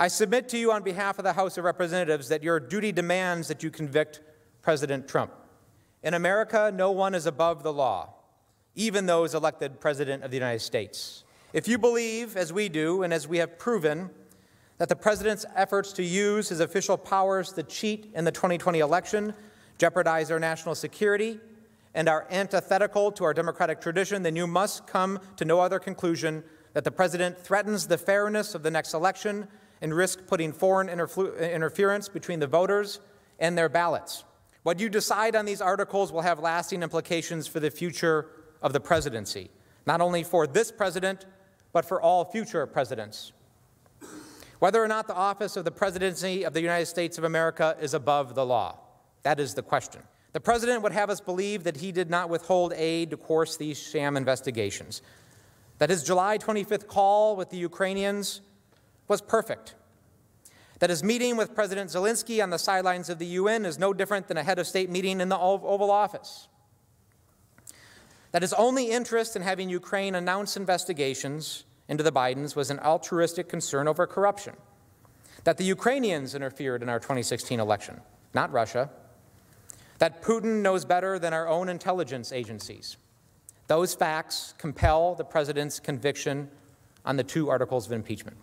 I submit to you on behalf of the House of Representatives that your duty demands that you convict President Trump. In America, no one is above the law, even those elected President of the United States. If you believe, as we do and as we have proven, that the President's efforts to use his official powers to cheat in the 2020 election jeopardize our national security and are antithetical to our democratic tradition, then you must come to no other conclusion that the President threatens the fairness of the next election and risks putting foreign interference between the voters and their ballots. What you decide on these articles will have lasting implications for the future of the presidency, not only for this president, but for all future presidents. Whether or not the office of the presidency of the United States of America is above the law, that is the question. The president would have us believe that he did not withhold aid to coerce these sham investigations, that his July 25th call with the Ukrainians was perfect, that his meeting with President Zelensky on the sidelines of the UN is no different than a head of state meeting in the Oval Office, that his only interest in having Ukraine announce investigations into the Bidens was an altruistic concern over corruption, that the Ukrainians interfered in our 2016 election, not Russia, that Putin knows better than our own intelligence agencies. Those facts compel the president's conviction on the two articles of impeachment.